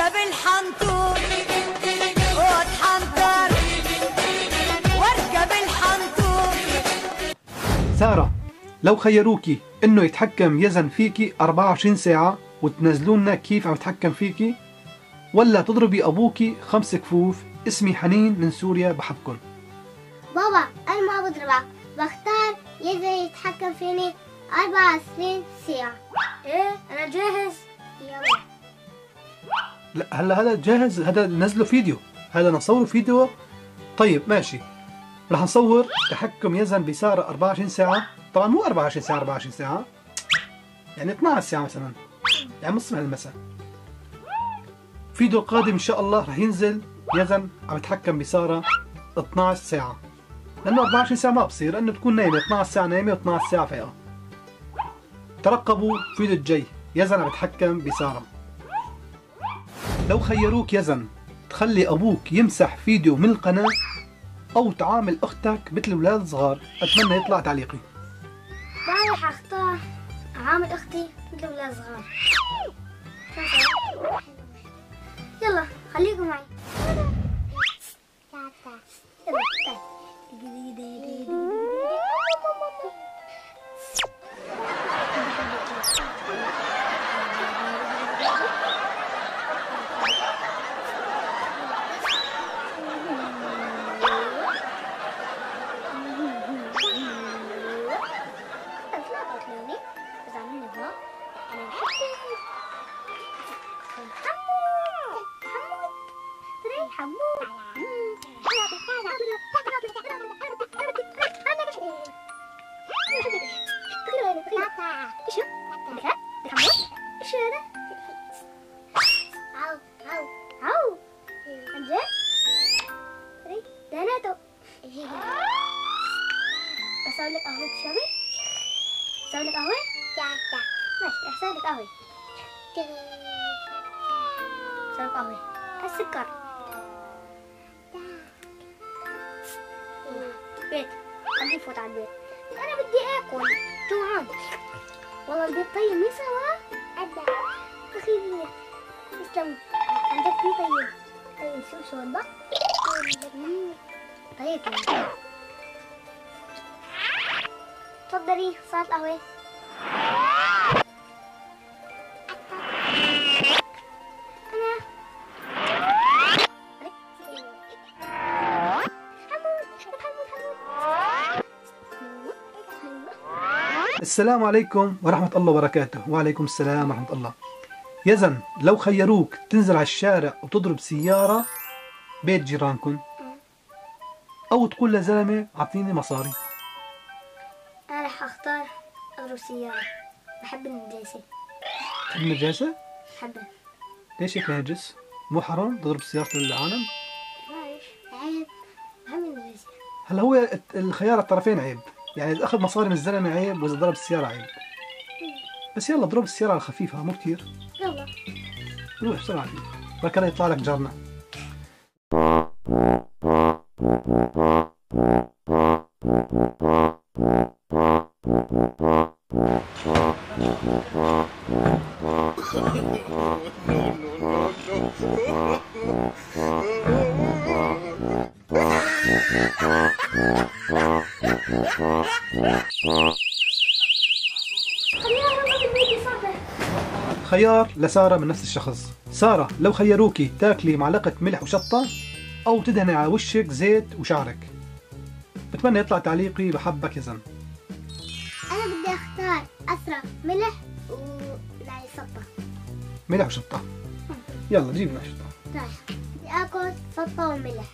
اركب الحنطور واتحنطر واركب الحنطور. سارة، لو خيروكي انه يتحكم يزن فيكي 24 ساعة وتنزلونا كيف عم يتحكم فيكي، ولا تضربي ابوكي 5 كفوف، اسمي حنين من سوريا بحبكن. بابا انا ما بضربك، بختار يزن يتحكم فيني 24 ساعة. ايه انا جاهز، يلا. لا هلا هذا جاهز، هذا نزله فيديو، هذا نصوره فيديو. طيب ماشي، رح نصور تحكم يزن بسارة 24 ساعة، طبعا مو 24 ساعة 24 ساعة، يعني 12 ساعة مثلا، يعني من الصبح للمساء. فيديو قادم ان شاء الله رح ينزل يزن عم يتحكم بسارة 12 ساعة، لأنه 24 ساعة ما بصير، لأنه بتكون نايمة 12 ساعة نايمة و12 ساعة فايقة. ترقبوا الفيديو الجاي، يزن عم يتحكم بسارة. لو خيروك يزن تخلي أبوك يمسح فيديو من القناة أو تعامل أختك مثل الولاد الصغار، أتمنى يطلع تعليقي. أنا رح أختار أعامل أختي مثل الولاد الصغار. يلا خليكم معي. السكر بيت، خليه يفوت على البيت، أنا بدي آكل جوعان والله. البيت طيب مين سوا؟ أنت أخي بيت تسلم، عندك بيت طيب. طيب شو شوربة؟ طيب تفضلي صارت قهوة. السلام عليكم ورحمة الله وبركاته. وعليكم السلام ورحمة الله. يزن لو خيروك تنزل على الشارع وتضرب سيارة بيت جيرانكم، أو تقول لزلمة أعطيني مصاري. أنا رح أختار أضرب سيارة، بحب النجاسة. بتحب النجاسة؟ بحبها. ليش هيك نجس؟ مو حرام تضرب سيارة العالم؟ معلش عيب، بحب النجاسة. هلا هو الخيار الطرفين عيب، يعني إذا أخذ مصاري من الزلمة عيب، وإذا ضرب السيارة عيب. بس يلا اضرب السيارة على خفيفها مو كثير. يلا روح بسرعة فيه، بركان يطلع لك جارنا. خيار لسارة من نفس الشخص. سارة لو خيروكي تاكلي معلقة ملح وشطة، أو تدهني على وشك زيت وشعرك، بتمنى يطلع تعليقي بحبك يزن. أنا بدي أختار أسرة ملح وشطة. ملح وشطة، يلا جيب لنا شطة. رايح بدي آكل شطة وملح.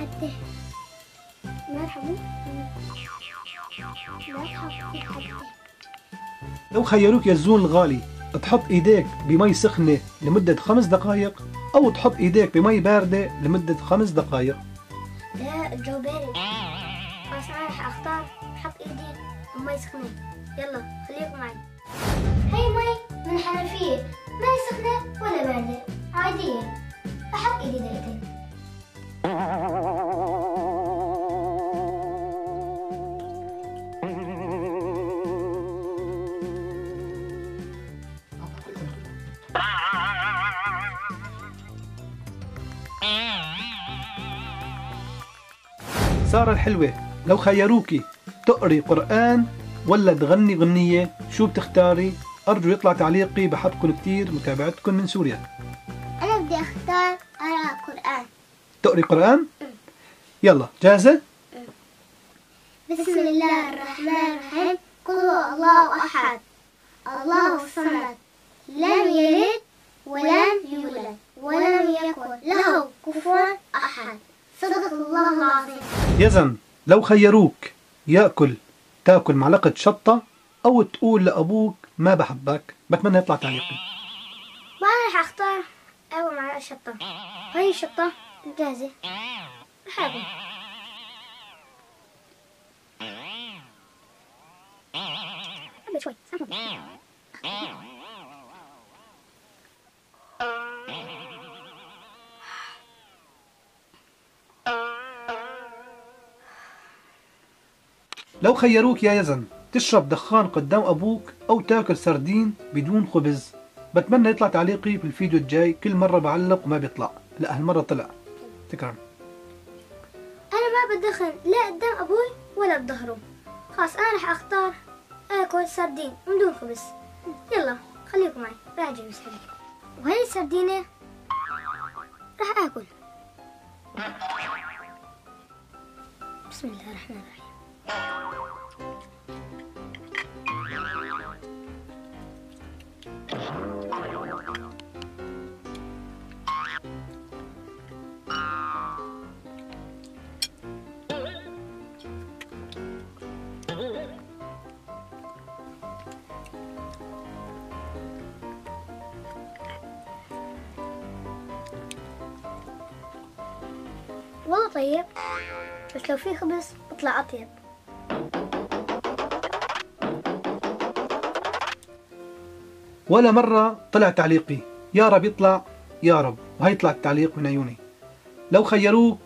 حتى مرحبا. لو خيروك يا زون الغالي تحط ايديك بمي سخنة لمدة 5 دقائق، أو تحط ايديك بمي باردة لمدة 5 دقائق. لا الجو بارد، بس أنا رح أختار أحط ايدي بمي سخنة. يلا خليكم معي. هي مي من الحنفية، مي سخنة ولا لا؟ مزعجة عادية، بحط ايدي دقيقتين. سارة الحلوة، لو خيروكي تقري قرآن ولا تغني غنية شو بتختاري؟ أرجو يطلع تعليقي، بحبكم كتير، متابعتكم من سوريا. أنا بدي أختار أقرأ قرآن. تقري قرآن؟ يلا جاهزة؟ بسم الله الرحمن الرحيم. قل هو الله أحد، الله الصمد، لم يلد ولم يولد ولم يكن له كفوا أحد. صدق الله العظيم. يزن لو خيروك تاكل معلقة شطة أو تقول لأبوك ما بحبك، بتمنى يطلع تعليقي. ما رح أختار أول معلقة شطة، هاي الشطة جاهزة بحبها. أبي شوي لو خيروك يا يزن تشرب دخان قدام أبوك أو تاكل سردين بدون خبز، بتمنى يطلع تعليقي بالفيديو الجاي. كل مرة بعلق وما بيطلع، لا هالمرة طلع. تكرم. أنا ما بدخن لا قدام أبوي ولا بظهره، خلاص أنا رح أختار آكل سردين بدون خبز. يلا خليكم معي، راح أجيب سردين، وهي السردينة راح آكل. بسم الله الرحمن الرحيم. والله طيب، بس لو في خبز بطلع أطيب. ولا مرة طلع تعليقي، يا رب يطلع يا رب، وهي طلع التعليق من عيوني. لو خيروك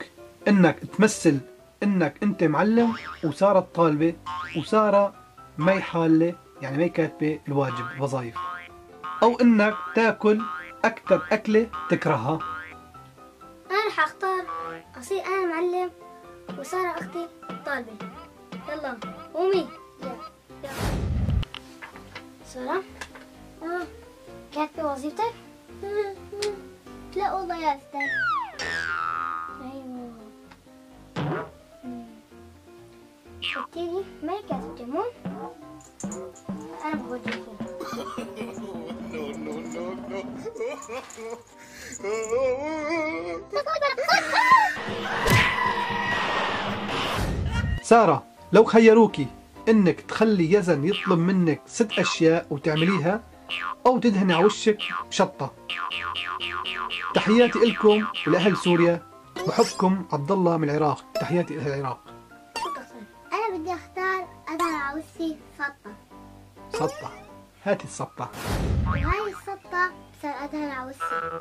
انك تمثل انك انت معلم وسارة طالبة، وسارة ما هي حالة يعني ما هي كاتبة الواجب وظائف، او انك تاكل اكثر اكلة تكرهها. انا رح اختار اصير انا معلم وسارة اختي طالبة. يلا قومي. يلا سارة، كاتبة وظيفتك؟ لا والله يا أستاذ. أيوه قلت لي ما هي كاتبة جمون؟ أنا بقول جمون. سارة، لو خيروكي إنك تخلي يزن يطلب منك 6 أشياء وتعمليها، أو تدهن على وشك بشطة. تحياتي إلكم ولأهل سوريا، بحبكم. عبد الله من العراق، تحياتي لأهل العراق. أنا بدي أختار أدهن على وشي سطة. هاتي السطة، وهاي السطة بصير أدهن على وشي.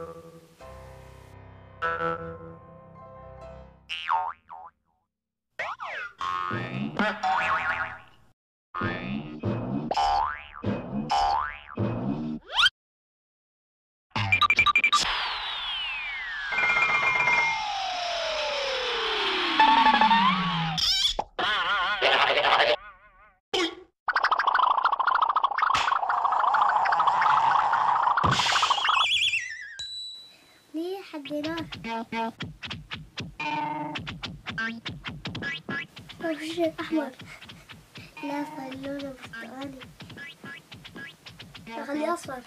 ليه حبيناه؟ وش الأحمر؟ لا خلونه برتقالي، خليه أصفر.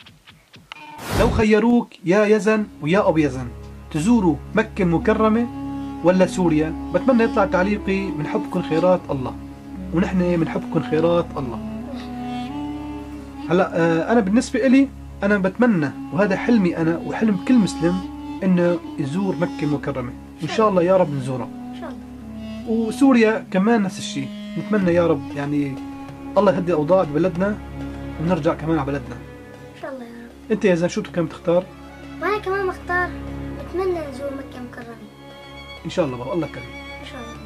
لو خيروك يا يزن ويا أبو يزن تزوروا مكة المكرمة ولا سوريا، بتمنى يطلع تعليقي بنحبكم خيرات الله، ونحن بنحبكم خيرات الله. هلا أنا بالنسبة إلي أنا بتمنى، وهذا حلمي أنا وحلم كل مسلم، إنه يزور مكة المكرمة، إن شاء الله يا رب نزورها. إن شاء الله. وسوريا كمان نفس الشيء، نتمنى يا رب يعني الله يهدي الأوضاع ببلدنا ونرجع كمان على بلدنا. إن شاء الله يا رب. أنت يا زين شو كنت بتختار؟ وانا كمان مختار، بتمنى نزور مكة مكرمة ان شاء الله. بقى الله كريم ان شاء الله.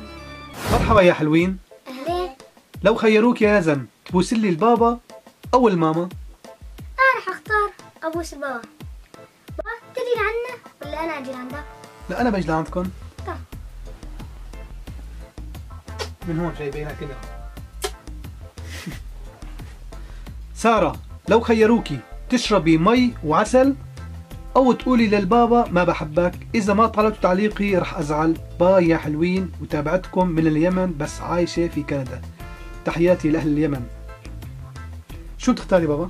مرحبا يا حلوين. اهلين. لو خيروك يا زن تبوس لي البابا او الماما؟ انا رح اختار ابوس البابا. بابا تجي لعنا ولا انا اجي لعندك؟ لا انا بجي لعندكم. طيب من هون جايبينها كده. سارة، لو خيروكي تشربي مي وعسل أو تقولي للبابا ما بحبك، إذا ما طلبتوا تعليقي رح أزعل. باي يا حلوين، وتابعتكم من اليمن بس عايشة في كندا. تحياتي لأهل اليمن. شو بتختاري بابا؟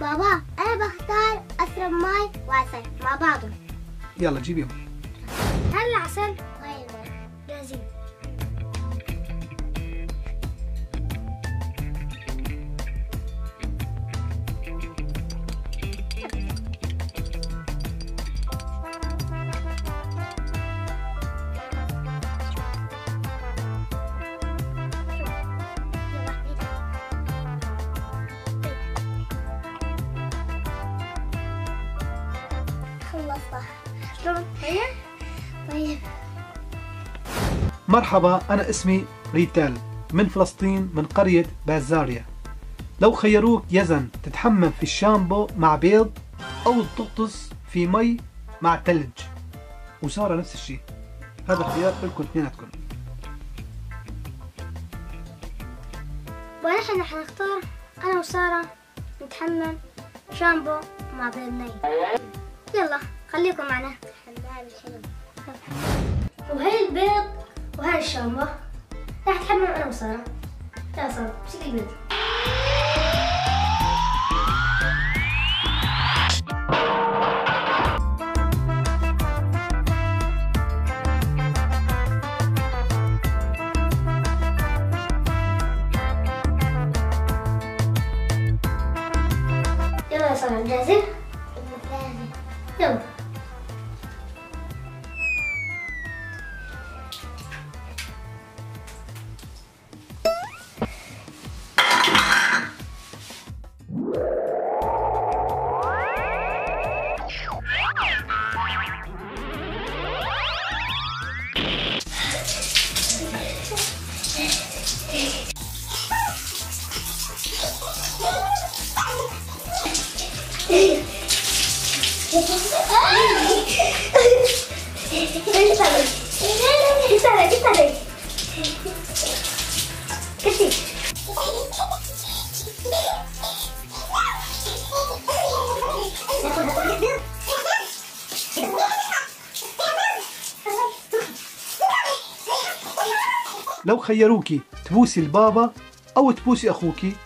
بابا أنا بختار أشرب مي وعسل مع بعضهم. يلا جيبيهم. هل العسل؟ غير جاهزين. خلصتها. شلون؟ طيب؟ طيب. مرحبا، أنا اسمي ريتال من فلسطين من قرية بازاريا. لو خيروك يزن تتحمم في الشامبو مع بيض أو تغطس في مي مع ثلج، وسارة نفس الشيء. هذا اختيار لكم اثنيناتكم. ونحن رح نختار أنا وسارة نتحمم شامبو مع بيض ني. يلا خليكم معنا. حمام حلو. وهي البيض وهي الشامبو رح تحمم انا وساره. تعال ساره امسكي البيض. يلا يا ساره جاهزين؟ يلا. لو خيروكي تبوسي البابا أو تبوسي أخوكي،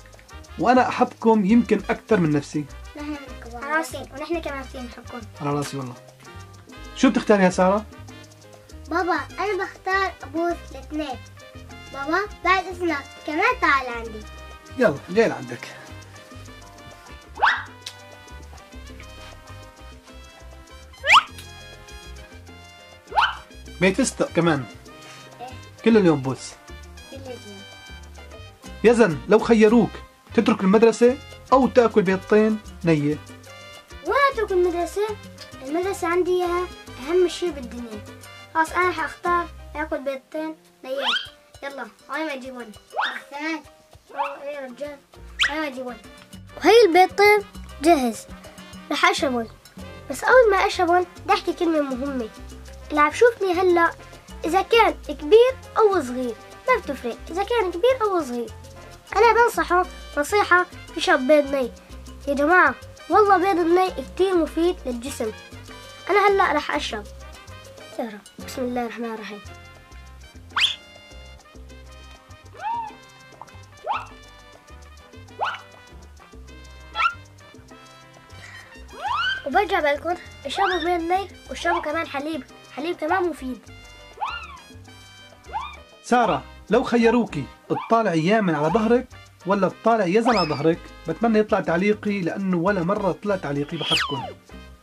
وأنا أحبكم يمكن أكثر من نفسي. نحن راسين ونحن كمان نحبكم. أنا راسي والله. شو بتختاري يا سارة؟ بابا أنا بختار أبوس الاثنين. بابا بعد إذنك كمان تعال عندي. يلا جاي لعندك. بيت فستق كمان. كل اليوم بوس. كل اليوم. يزن لو خيروك تترك المدرسة أو تأكل بيضتين نية؟ ولا أترك المدرسة، المدرسة عندي إياها أهم شيء بالدنيا. خلاص أنا حأختار آكل بيضتين نية. يلا هاي ما تجيبون. أختان. إيه يا رجال هاي ما تجيبون. وهي البيضتين جاهز. رح أشربون. بس أول ما أشربون بدي أحكي كلمة مهمة. اللي عم شوفني هلا إذا كان كبير أو صغير ما بتفرق، إذا كان كبير أو صغير أنا بنصحه نصيحة يشرب بيض ني. يا جماعة والله بيض الني كتير مفيد للجسم. أنا هلأ رح أشرب. سارة بسم الله الرحمن الرحيم. وبرجع بقلكم اشربوا بيض ني واشربوا كمان حليب، حليب كمان مفيد. سارة لو خيروكي تطالع يامن على ظهرك ولا تطالع يزن على ظهرك؟ بتمنى يطلع تعليقي لأنه ولا مرة طلع تعليقي بحبكم.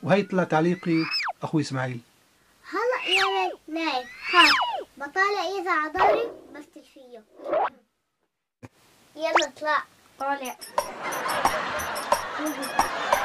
وهي طلع تعليقي أخوي إسماعيل. هلا يامن نايم خاف بطالع يزن على ظهري بفتل فيه. يلا اطلع طالع.